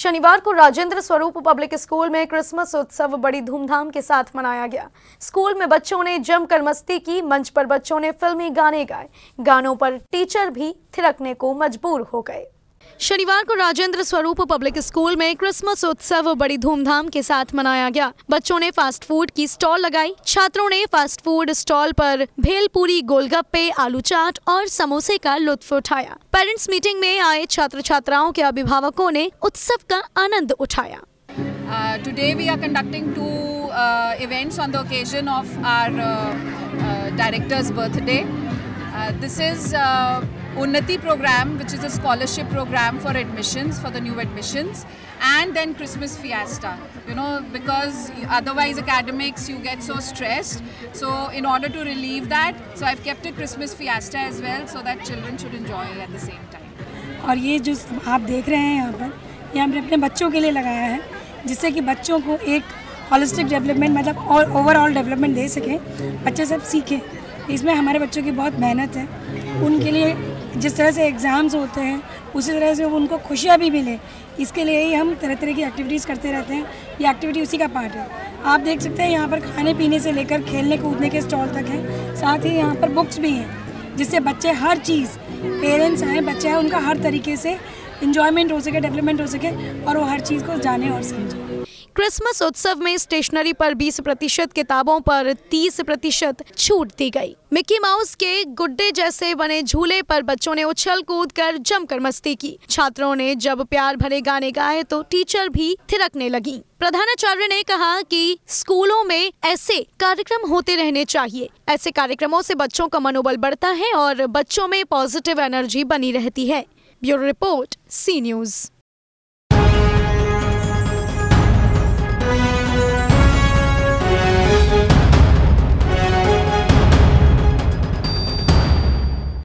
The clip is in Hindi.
शनिवार को राजेंद्र स्वरूप पब्लिक स्कूल में क्रिसमस उत्सव बड़ी धूमधाम के साथ मनाया गया। स्कूल में बच्चों ने जमकर मस्ती की। मंच पर बच्चों ने फिल्मी गाने गाए। गानों पर टीचर भी थिरकने को मजबूर हो गए। शनिवार को राजेंद्र स्वरूप पब्लिक स्कूल में क्रिसमस उत्सव बड़ी धूमधाम के साथ मनाया गया। बच्चों ने फास्ट फूड की स्टॉल लगाई। छात्रों ने फास्ट फूड स्टॉल पर भेलपूरी, गोलगप्पे, आलू चाट और समोसे का लुत्फ उठाया। पेरेंट्स मीटिंग में आए छात्र छात्राओं के अभिभावकों ने उत्सव का आनंद उठाया। Today we are conducting two events on the occasion of our director's birthday. This is Unnati program, which is a scholarship program for admissions, for the new admissions, and then Christmas fiesta. You know, because otherwise academics you get so stressed. So in order to relieve that, so I've kept a Christmas fiesta as well, so that children should enjoy it at the same time. और ये जो आप देख रहे हैं यहाँ पर, ये हमने अपने बच्चों के लिए लगाया है, जिससे कि बच्चों को एक होलिस्टिक डेवलपमेंट मतलब और ओवरऑल डेवलपमेंट दे सके, बच्चे सब सीखें। इसमें हमारे बच्चों की बहुत मेहनत है। उनके लिए जिस तरह से एग्ज़ाम्स होते हैं, उसी तरह से उनको खुशियाँ भी मिले, इसके लिए ही हम तरह तरह की एक्टिविटीज़ करते रहते हैं। ये एक्टिविटी उसी का पार्ट है। आप देख सकते हैं यहाँ पर खाने पीने से लेकर खेलने कूदने के स्टॉल तक हैं। साथ ही यहाँ पर बुक्स भी हैं, जिससे बच्चे हर चीज़, पेरेंट्स आएँ, बच्चे हैं, उनका हर तरीके से इन्जॉयमेंट हो सके, डेवलपमेंट हो सके और वो हर चीज़ को जाने और समझें। क्रिसमस उत्सव में स्टेशनरी पर 20%, किताबों पर 30% छूट दी गई। मिकी माउस के गुड्डे जैसे बने झूले पर बच्चों ने उछल कूद कर जमकर मस्ती की। छात्रों ने जब प्यार भरे गाने गाए तो टीचर भी थिरकने लगी। प्रधानाचार्य ने कहा कि स्कूलों में ऐसे कार्यक्रम होते रहने चाहिए। ऐसे कार्यक्रमों से बच्चों का मनोबल बढ़ता है और बच्चों में पॉजिटिव एनर्जी बनी रहती है। Bureau report, C news.